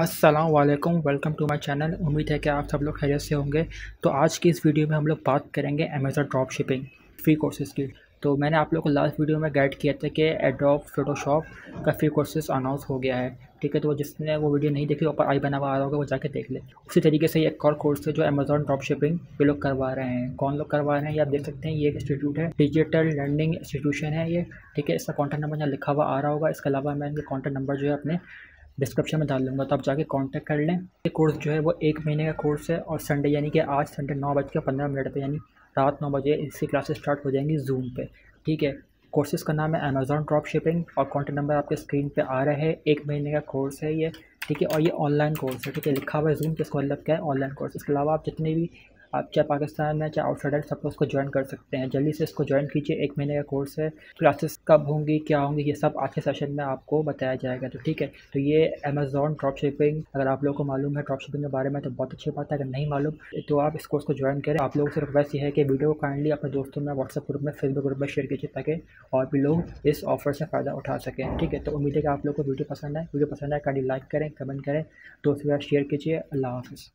अस्सलाम वालेकुम, welcome to my channel. उम्मीद है कि आप सब लोग खैरियत से होंगे। तो आज की इस वीडियो में हम लोग बात करेंगे Amazon drop shipping free courses की। तो मैंने आप लोग को लास्ट वीडियो में गाइड किया था कि एडोब फोटोशॉप का फ्री कोर्सेज़ अनाउंस हो गया है, ठीक है। तो जिसने वो वीडियो नहीं देखी, ऊपर आई बना हुआ आ रहा होगा, वो जाके देख ले। उसी तरीके से एक और कोर्स है जो अमेज़न ड्रॉप शिपिंग ये लोग करवा रहे हैं। कौन लोग करवा रहे हैं ये आप देख सकते हैं। ये एक इंस्टीट्यूट है, डिजिटल लर्निंग इंस्टीट्यूशन है ये, ठीक है। इसका कॉन्टैक्ट नंबर यहाँ लिखा हुआ आ रहा होगा। इसके अलावा मैं इनके कॉन्टैक्ट नंबर जो है अपने डिस्क्रिप्शन में डाल लूँगा, तो आप जाके कांटेक्ट कर लें। ये कोर्स जो है वो एक महीने का कोर्स है और संडे यानी कि आज संडे 9:15 पर यानी रात 9 बजे इसकी क्लासेस स्टार्ट हो जाएंगी जूम पे, ठीक है। कोर्सेज़ का नाम है अमेज़न ड्रॉप शिपिंग और कॉन्टैक्ट नंबर आपके स्क्रीन पे आ रहा है। एक महीने का कोर्स है ये, ठीक है। और ये ऑनलाइन कोर्स है, ठीक है। लिखा हुआ है जूम, इसका मतलब क्या है? Online course. इसके अलावा आप जितने भी आप चाहे पाकिस्तान में चाहे आउटसाइडर सबको इसको ज्वाइन कर सकते हैं। जल्दी से इसको ज्वाइन कीजिए, एक महीने का कोर्स है। क्लासेस कब होंगी, क्या होंगी, ये सब आज के सेशन में आपको बताया जाएगा, तो ठीक है। तो ये अमेज़न ड्रॉप शिपिंग, अगर आप लोगों को मालूम है ड्रॉप शिपिंग के बारे में तो बहुत अच्छी बात है। अगर नहीं मालूम तो आप इस कोर्स को ज्वाइन करें। आप लोगों से रिक्वेस्ट ये है कि वीडियो को काइंडली अपने दोस्तों में, व्हाट्सएप ग्रुप में, फेसबुक ग्रुप में शेयर कीजिए ताकि और भी लोग इस ऑफर से फ़ायदा उठा सकें, ठीक है। तो उम्मीद है कि आप लोग को वीडियो पसंद आए। वीडियो पसंद आए काइंडली लाइक करें, कमेंट करें, दोस्तों के साथ शेयर कीजिए। अल्लाह हाफ़िज़।